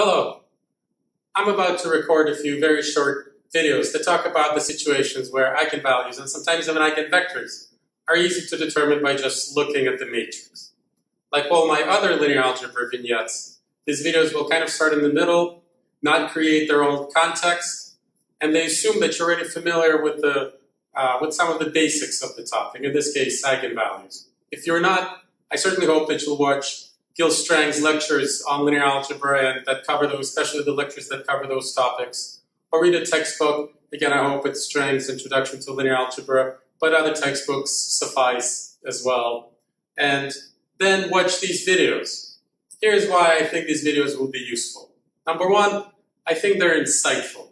Hello, I'm about to record a few very short videos to talk about the situations where eigenvalues and sometimes even eigenvectors are easy to determine by just looking at the matrix. Like all my other linear algebra vignettes, these videos will kind of start in the middle, not create their own context, and they assume that you're already familiar with some of the basics of the topic, in this case, eigenvalues. If you're not, I certainly hope that you'll watch Gil Strang's lectures on linear algebra and that cover those, especially the lectures that cover those topics. Or read a textbook. Again, I hope it's Strang's Introduction to Linear Algebra, but other textbooks suffice as well. And then watch these videos. Here's why I think these videos will be useful. Number one, I think they're insightful.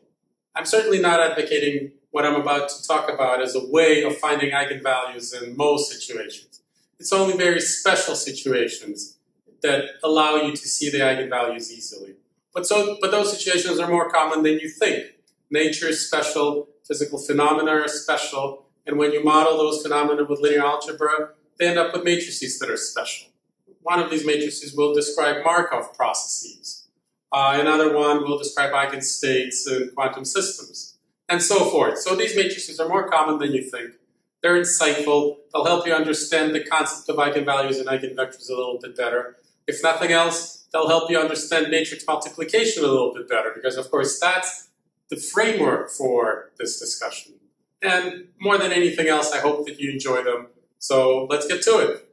I'm certainly not advocating what I'm about to talk about as a way of finding eigenvalues in most situations. It's only very special situations that allow you to see the eigenvalues easily. But those situations are more common than you think. Nature is special, physical phenomena are special, and when you model those phenomena with linear algebra, they end up with matrices that are special. One of these matrices will describe Markov processes. Another one will describe eigenstates and quantum systems, and so forth. So these matrices are more common than you think. They're insightful. They'll help you understand the concept of eigenvalues and eigenvectors a little bit better. If nothing else, they'll help you understand matrix multiplication a little bit better because, of course, that's the framework for this discussion. And more than anything else, I hope that you enjoy them. So let's get to it.